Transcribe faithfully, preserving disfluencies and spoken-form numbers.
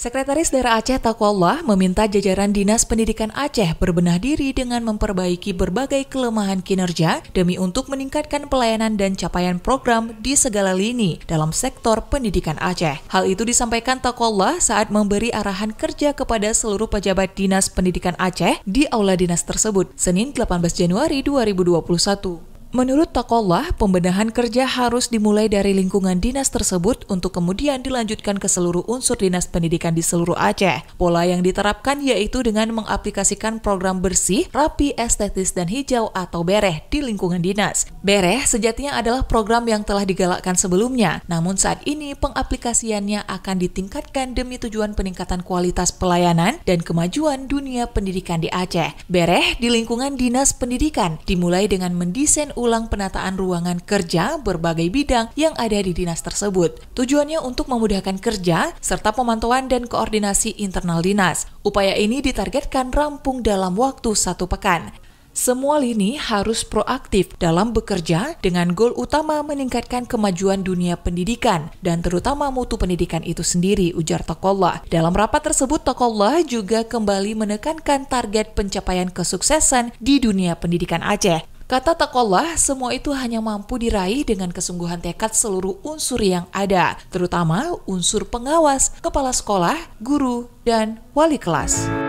Sekretaris Daerah Aceh Taqwallah meminta jajaran Dinas Pendidikan Aceh berbenah diri dengan memperbaiki berbagai kelemahan kinerja demi untuk meningkatkan pelayanan dan capaian program di segala lini dalam sektor pendidikan Aceh. Hal itu disampaikan Taqwallah saat memberi arahan kerja kepada seluruh pejabat Dinas Pendidikan Aceh di Aula Dinas tersebut, Senin delapan belas Januari dua ribu dua puluh satu. Menurut Taqwallah, pembenahan kerja harus dimulai dari lingkungan dinas tersebut untuk kemudian dilanjutkan ke seluruh unsur dinas pendidikan di seluruh Aceh. Pola yang diterapkan yaitu dengan mengaplikasikan program bersih, rapi, estetis, dan hijau atau bereh di lingkungan dinas. Bereh sejatinya adalah program yang telah digalakkan sebelumnya, namun saat ini pengaplikasiannya akan ditingkatkan demi tujuan peningkatan kualitas pelayanan dan kemajuan dunia pendidikan di Aceh. Bereh di lingkungan dinas pendidikan dimulai dengan mendesain ulang penataan ruangan kerja berbagai bidang yang ada di dinas tersebut. Tujuannya untuk memudahkan kerja serta pemantauan dan koordinasi internal dinas. Upaya ini ditargetkan rampung dalam waktu satu pekan. Semua lini harus proaktif dalam bekerja dengan goal utama meningkatkan kemajuan dunia pendidikan dan terutama mutu pendidikan itu sendiri, ujar Taqwallah. Dalam rapat tersebut, Taqwallah juga kembali menekankan target pencapaian kesuksesan di dunia pendidikan Aceh. Kata Taqwallah, semua itu hanya mampu diraih dengan kesungguhan tekad seluruh unsur yang ada, terutama unsur pengawas, kepala sekolah, guru, dan wali kelas.